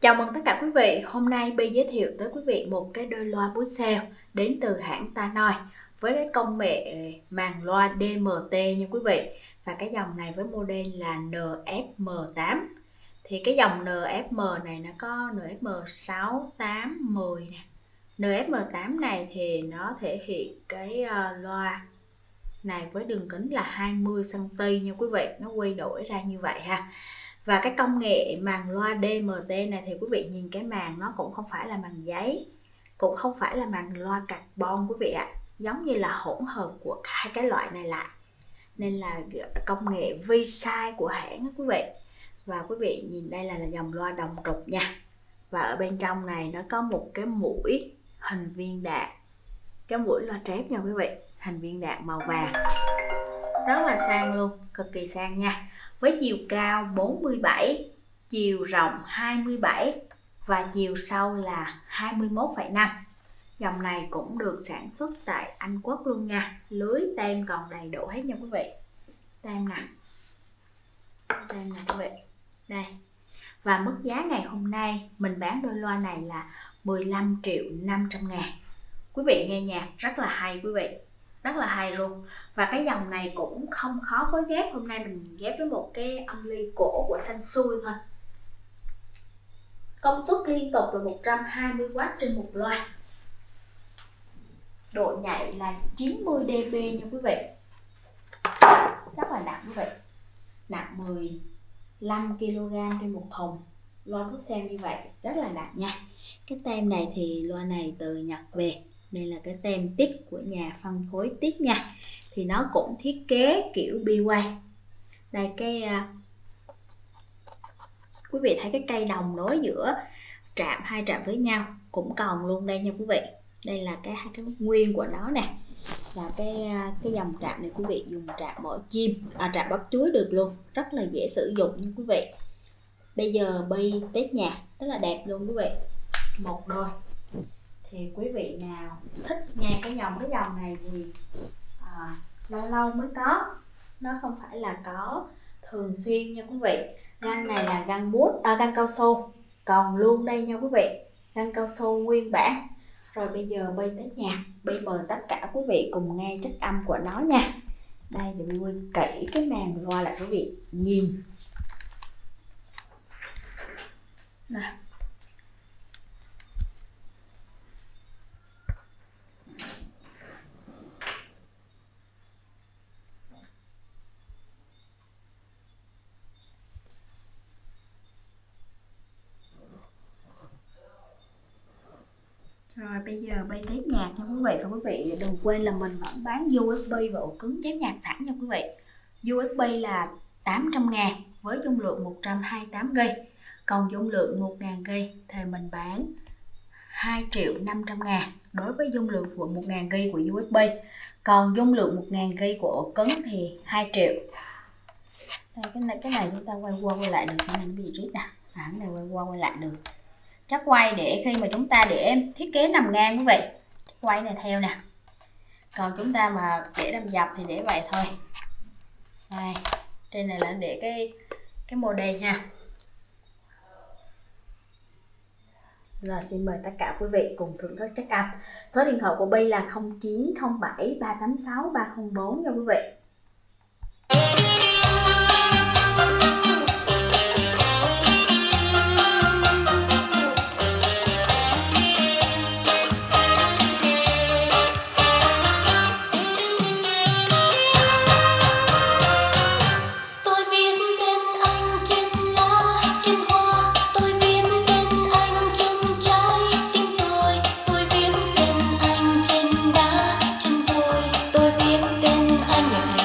Chào mừng tất cả quý vị, hôm nay Bi giới thiệu tới quý vị một cái đôi loa bút sell đến từ hãng Tannoy với cái công nghệ màng loa DMT nha quý vị. Và cái dòng này với model là NFM8. Thì cái dòng NFM này nó có NFM6, 8, 10 nè. NFM8 này thì nó thể hiện cái loa này với đường kính là 20cm nha quý vị, nó quy đổi ra như vậy ha. Và cái công nghệ màng loa DMT này thì quý vị nhìn cái màng nó cũng không phải là màng giấy, cũng không phải là màng loa carbon quý vị ạ. Giống như là hỗn hợp của hai cái loại này lại. Nên là công nghệ V-size của hãng đó quý vị. Và quý vị nhìn đây là dòng loa đồng trục nha. Và ở bên trong này nó có một cái mũi hình viên đạn. Cái mũi loa trép nha quý vị, hình viên đạn màu vàng. Rất là sang luôn, cực kỳ sang nha. Với chiều cao 47, chiều rộng 27 và chiều sâu là 21,5. Dòng này cũng được sản xuất tại Anh Quốc luôn nha. Lưới tem còn đầy đủ hết nha quý vị. Tem nè. Tem nè quý vị. Đây. Và mức giá ngày hôm nay mình bán đôi loa này là 15.500.000. Quý vị nghe nhạc rất là hay quý vị. Rất là hay luôn. Và cái dòng này cũng không khó phối ghép. Hôm nay mình ghép với một cái âm ly cổ của Sansui thôi. Công suất liên tục là 120W trên một loa. Độ nhạy là 90 dB nha quý vị. Rất là nặng quý vị. Nặng 15kg trên một thùng. Loa bút sell như vậy rất là nặng nha. Cái tem này thì loa này từ Nhật về. Đây là cái tem tích của nhà phân phối tích nha. Thì nó cũng thiết kế kiểu bi-way. Đây cái quý vị thấy cái cây đồng nối giữa trạm, hai trạm với nhau cũng còn luôn đây nha quý vị. Đây là cái nguyên của nó nè. Và cái dòng trạm này quý vị dùng trạm mỏ chim, trạm bắp chuối được luôn. Rất là dễ sử dụng nha quý vị. Bây giờ Bi test nhạc rất là đẹp luôn quý vị. Một đôi. Thì quý vị nào thích nghe cái dòng này thì lâu lâu mới có. Nó không phải là có thường xuyên nha quý vị. Găng này là găng bút, găng cao su. Còn luôn đây nha quý vị. Găng cao su nguyên bản. Rồi bây giờ Bi test nhạc. Bi mời tất cả quý vị cùng nghe chất âm của nó nha. Đây thì Bi quên kỹ cái màn loa lại quý vị nhìn. Nào. Rồi bây giờ Bi test nhạc nha quý vị. Và quý vị đừng quên là mình vẫn bán USB và ổ cứng chép nhạc sẵn nha quý vị. USB là 800.000 với dung lượng 128GB. Còn dung lượng 1000GB thì mình bán 2.500.000 đối với dung lượng của 1000GB của USB. Còn dung lượng 1000GB của ổ cứng thì 2 triệu. Đây, cái này chúng ta quay lại được. Mình bị rít nè. Cái này quay lại được. Chắc quay để khi mà chúng ta để thiết kế nằm ngang quý vị. Quay này theo nè. Còn chúng ta mà để nằm dọc thì để vậy thôi. Đây. Trên này là để cái model ha. Rồi xin mời tất cả quý vị cùng thưởng thức chất âm. Số điện thoại của Bi là 0907 386 304 nha quý vị. Tôi viết tên anh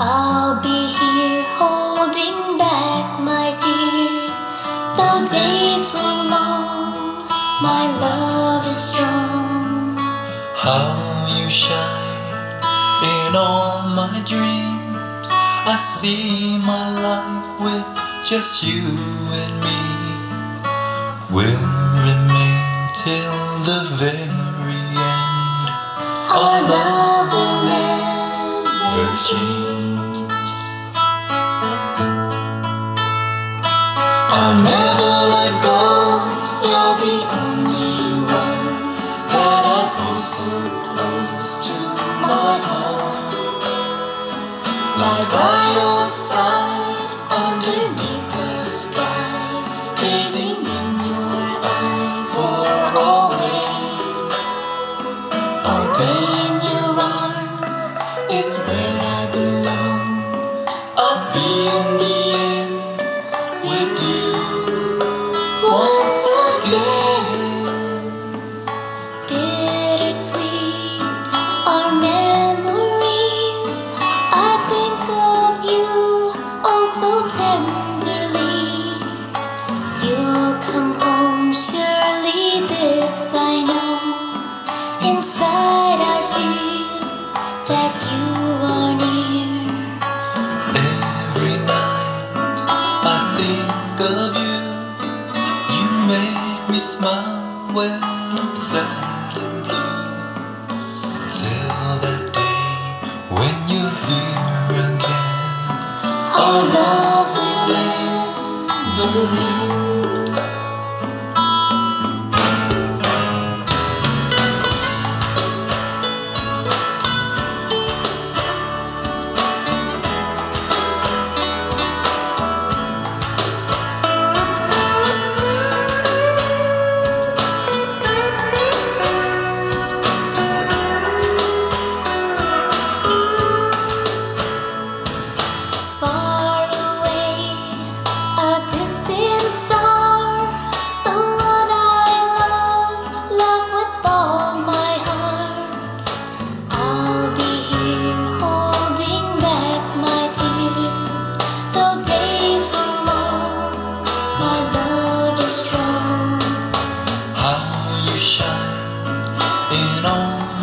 I'll be here holding back my tears. The days are long, my love is strong. How you shine in all my dreams. I see my life with just you and me. We'll remain till the very end. Our love will never change. I'll never let go, you're the only one that I feel so close to my heart. Lie by your side, underneath the skies, gazing in your eyes for always. All day in your arms is where I belong. I'll be in the end with you. Once again, bittersweet our memories. I think of you oh so tenderly. You'll come home, surely this I know. Inside I feel that you are near. Every night I think of you. Make me smile when I'm sad and blue. Till that day when you're here again, our love will never end.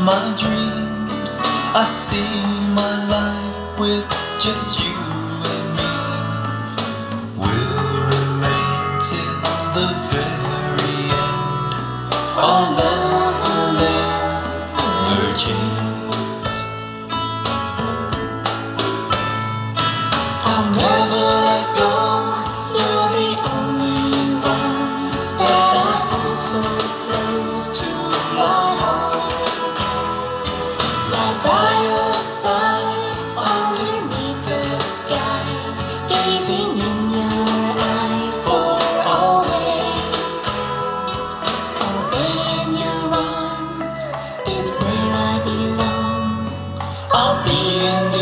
My dreams, I see my life with just you and me. We'll remain till the very end. Our love will never change. I'll never let go. You're the only one that I feel so close to my heart. By your side, underneath the skies, gazing in your eyes for always. All day in your arms is where I belong. I'll be in